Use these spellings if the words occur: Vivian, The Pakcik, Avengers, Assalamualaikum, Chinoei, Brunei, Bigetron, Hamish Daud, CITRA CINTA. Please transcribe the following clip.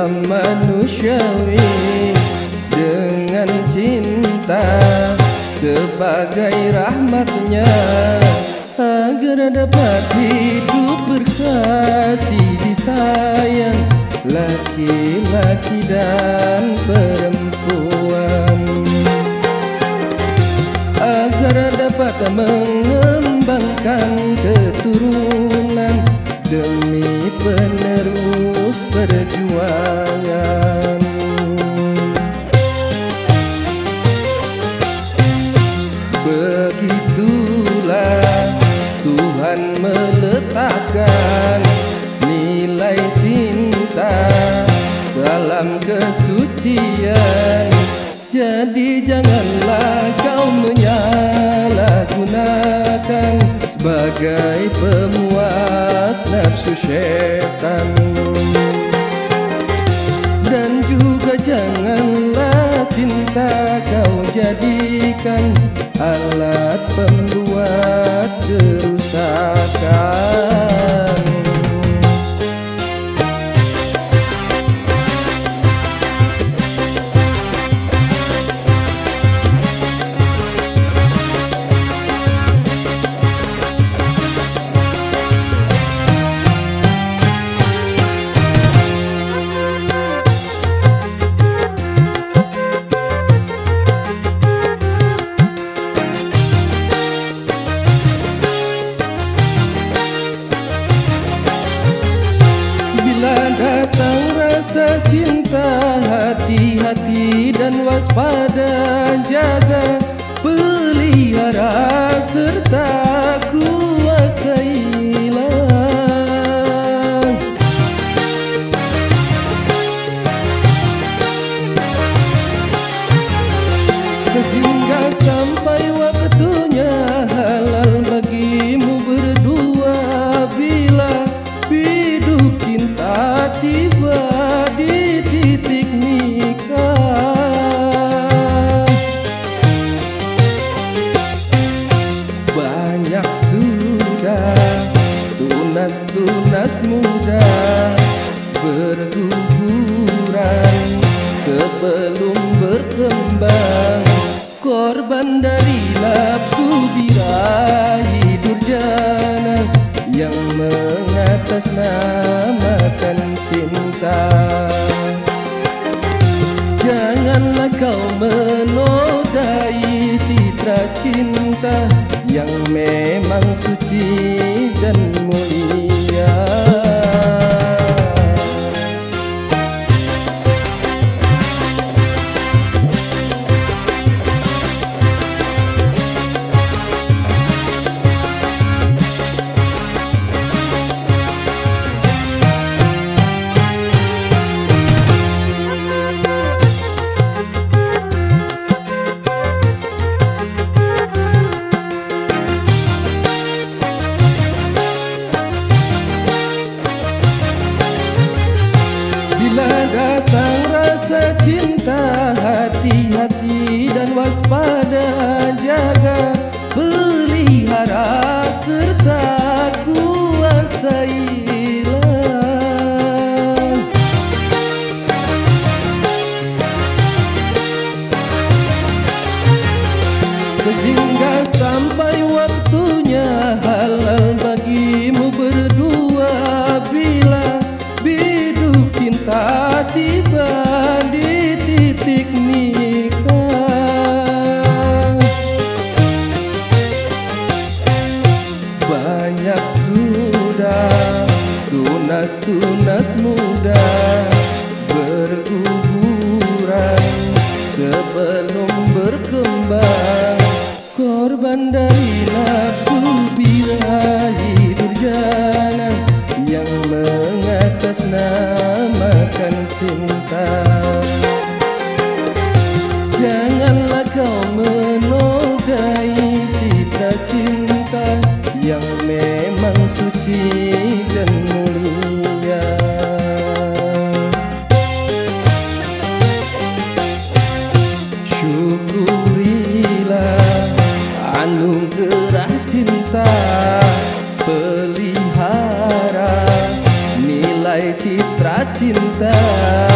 alam manusiawi dengan cinta sebagai rahmatnya, agar dapat hidup berkasih disayang laki-laki dan perempuan, agar dapat mengembangkan keturunan demi penerus perjuangan. Begitulah Tuhan meletakkan nilai cinta dalam kesucian. Jadi janganlah kau menyalahgunakan sebagai pemuas nafsu setan, dan juga janganlah cinta kau jadikan alat pembuat kerusakan. Cinta, hati-hati dan waspada, jaga, pelihara serta kuasailah. Sehingga sampai waktunya halal bagimu berdua, bila hidup cinta tiba di titik nikah. Banyak sudah tunas-tunas muda berguguran sebelum berkembang, korban dari nafsu birahi durjana yang mengatasnamakan cinta. Janganlah kau menodai citra cinta yang memang suci dan mulia. Cinta, hati-hati dan waspada, jaga, pelihara serta kuasailah. Sehingga sampai waktunya halal bagimu berdua, bila bidu cinta tiba di titik nikah. Banyak sudah tunas-tunas muda berguguran sebelum berkembang, korban dari nafsu birahi durjana yang mengatasnamakan cinta. Janganlah kau menodai citra cinta yang memang suci dan mulia. Syukurilah anugerah cinta, pelihara nilai citra cinta.